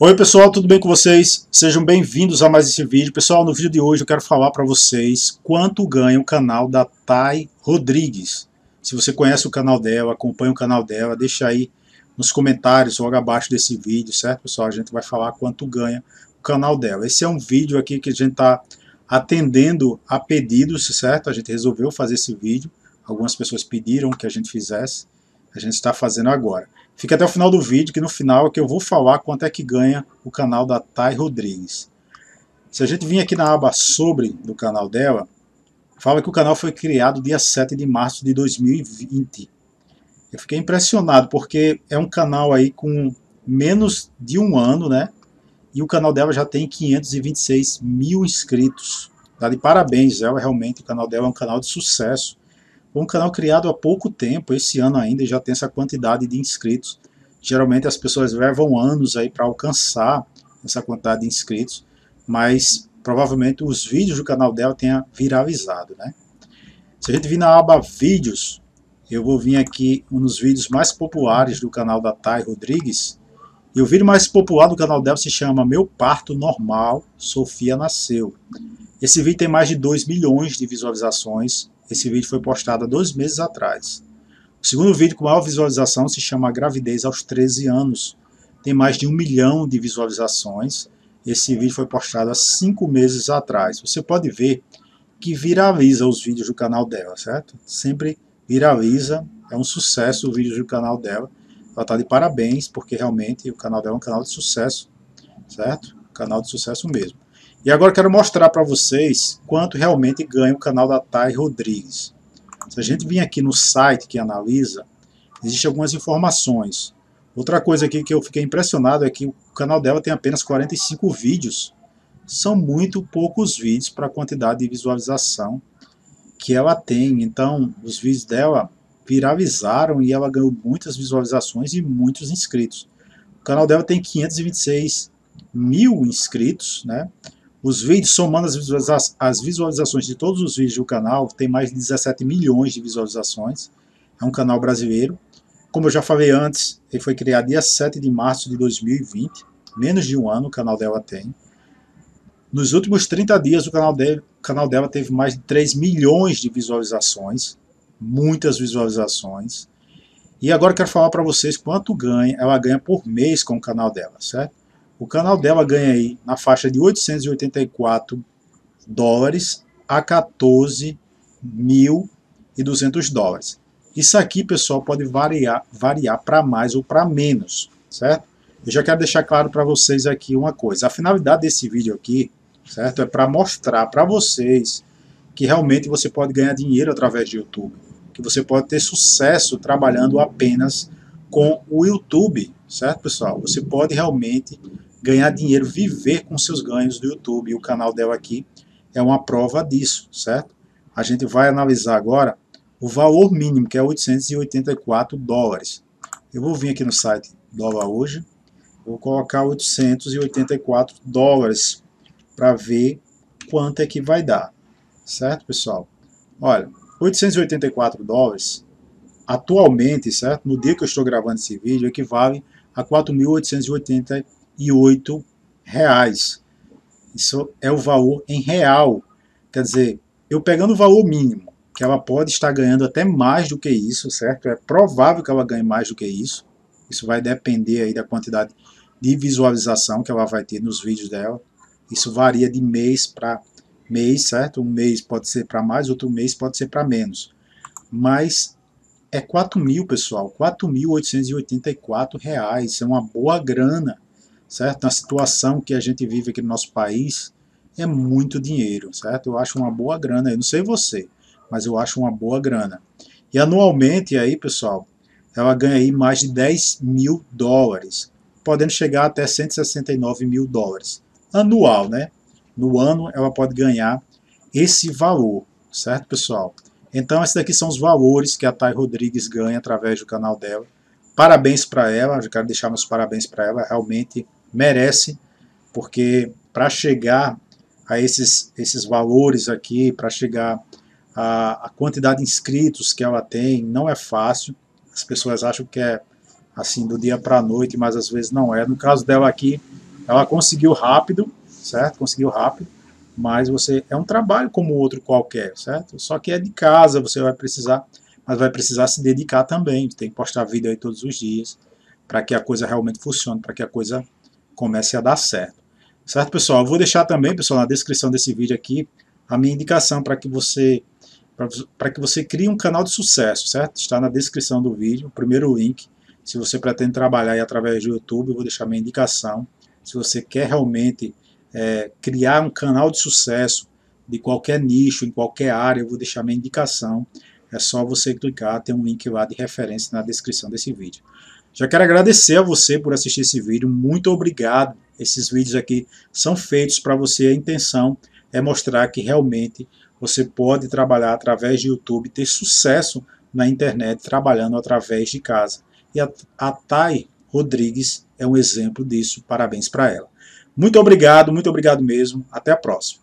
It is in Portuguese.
Oi pessoal, tudo bem com vocês? Sejam bem-vindos a mais esse vídeo. Pessoal, no vídeo de hoje eu quero falar para vocês quanto ganha o canal da Thay Rodrigues. Se você conhece o canal dela, acompanha o canal dela, deixa aí nos comentários logo abaixo desse vídeo, certo pessoal? A gente vai falar quanto ganha o canal dela. Esse é um vídeo aqui que a gente está atendendo a pedidos, certo? A gente resolveu fazer esse vídeo, algumas pessoas pediram que a gente fizesse, a gente está fazendo agora. Fica até o final do vídeo, que no final é que eu vou falar quanto é que ganha o canal da Thay Rodrigues. Se a gente vir aqui na aba sobre do canal dela, fala que o canal foi criado dia 7 de março de 2020. Eu fiquei impressionado, porque é um canal aí com menos de um ano, né? E o canal dela já tem 526 mil inscritos. Tá de parabéns, ela realmente, o canal dela é um canal de sucesso. Um canal criado há pouco tempo, esse ano ainda, já tem essa quantidade de inscritos. Geralmente as pessoas levam anos aí para alcançar essa quantidade de inscritos, mas provavelmente os vídeos do canal dela tenha viralizado, né? Se a gente vir na aba vídeos, eu vou vir aqui nos vídeos mais populares do canal da Thay Rodrigues, e o vídeo mais popular do canal dela se chama Meu Parto Normal, Sofia Nasceu. Esse vídeo tem mais de 2 milhões de visualizações. Esse vídeo foi postado há 2 meses atrás. O segundo vídeo com maior visualização se chama Gravidez aos 13 anos. Tem mais de 1 milhão de visualizações. Esse vídeo foi postado há 5 meses atrás. Você pode ver que viraliza os vídeos do canal dela, certo? Sempre viraliza. É um sucesso o vídeo do canal dela. Ela está de parabéns, porque realmente o canal dela é um canal de sucesso, certo? Canal de sucesso mesmo. E agora quero mostrar para vocês quanto realmente ganha o canal da Thay Rodrigues. Se a gente vir aqui no site que analisa, existem algumas informações. Outra coisa aqui que eu fiquei impressionado é que o canal dela tem apenas 45 vídeos. São muito poucos vídeos para a quantidade de visualização que ela tem. Então, os vídeos dela viralizaram e ela ganhou muitas visualizações e muitos inscritos. O canal dela tem 526 mil inscritos, né? Os vídeos, somando as visualizações de todos os vídeos do canal, tem mais de 17 milhões de visualizações. É um canal brasileiro. Como eu já falei antes, ele foi criado dia 7 de março de 2020. Menos de um ano o canal dela tem. Nos últimos 30 dias, o canal dela teve mais de 3 milhões de visualizações. Muitas visualizações. E agora eu quero falar para vocês quanto ela ganha por mês com o canal dela, certo? O canal dela ganha aí na faixa de $884 a $14.200. Isso aqui, pessoal, pode variar para mais ou para menos, certo? Eu já quero deixar claro para vocês aqui uma coisa. A finalidade desse vídeo aqui, certo, é para mostrar para vocês que realmente você pode ganhar dinheiro através do YouTube, que você pode ter sucesso trabalhando apenas com o YouTube, certo, pessoal? Você pode realmente ganhar dinheiro, viver com seus ganhos do YouTube, e o canal dela aqui é uma prova disso, certo? A gente vai analisar agora o valor mínimo, que é $884. Eu vou vir aqui no site dólar hoje, vou colocar $884 para ver quanto é que vai dar, certo, pessoal? Olha, $884 atualmente, certo, no dia que eu estou gravando esse vídeo, equivale a R$4.888. Isso é o valor em real. Quer dizer, eu pegando o valor mínimo, que ela pode estar ganhando até mais do que isso, certo? É provável que ela ganhe mais do que isso. Isso vai depender aí da quantidade de visualização que ela vai ter nos vídeos dela. Isso varia de mês para mês, certo? Um mês pode ser para mais, outro mês pode ser para menos. Mas é 4.000, pessoal, R$4.884, é uma boa grana, certo? Na situação que a gente vive aqui no nosso país, é muito dinheiro, certo? Eu acho uma boa grana, eu não sei você, mas eu acho uma boa grana. E anualmente, aí, pessoal, ela ganha aí mais de $10 mil, podendo chegar até $169 mil. Anual, né? No ano, ela pode ganhar esse valor, certo, pessoal? Então, esses daqui são os valores que a Thay Rodrigues ganha através do canal dela. Parabéns para ela, eu quero deixar meus parabéns para ela, realmente merece, porque para chegar a esses valores aqui, para chegar a quantidade de inscritos que ela tem, não é fácil. As pessoas acham que é assim, do dia para a noite, mas às vezes não é. No caso dela aqui, Ela conseguiu rápido, certo? Conseguiu rápido, mas você é um trabalho como outro qualquer, certo? Só que é de casa, você vai precisar, mas vai precisar se dedicar também, tem que postar vídeo aí todos os dias, para que a coisa realmente funcione, para que a coisa comece a dar certo. Certo, pessoal? Eu vou deixar também, pessoal, na descrição desse vídeo aqui, a minha indicação para que você crie um canal de sucesso, certo? Está na descrição do vídeo, o primeiro link. Se você pretende trabalhar aí através do YouTube, eu vou deixar minha indicação. Se você quer realmente criar um canal de sucesso de qualquer nicho, em qualquer área, eu vou deixar minha indicação. É só você clicar, tem um link lá de referência na descrição desse vídeo. Já quero agradecer a você por assistir esse vídeo. Muito obrigado. Esses vídeos aqui são feitos para você. A intenção é mostrar que realmente você pode trabalhar através de YouTube, ter sucesso na internet, trabalhando através de casa. E a Thay Rodrigues é um exemplo disso. Parabéns para ela. Muito obrigado mesmo. Até a próxima.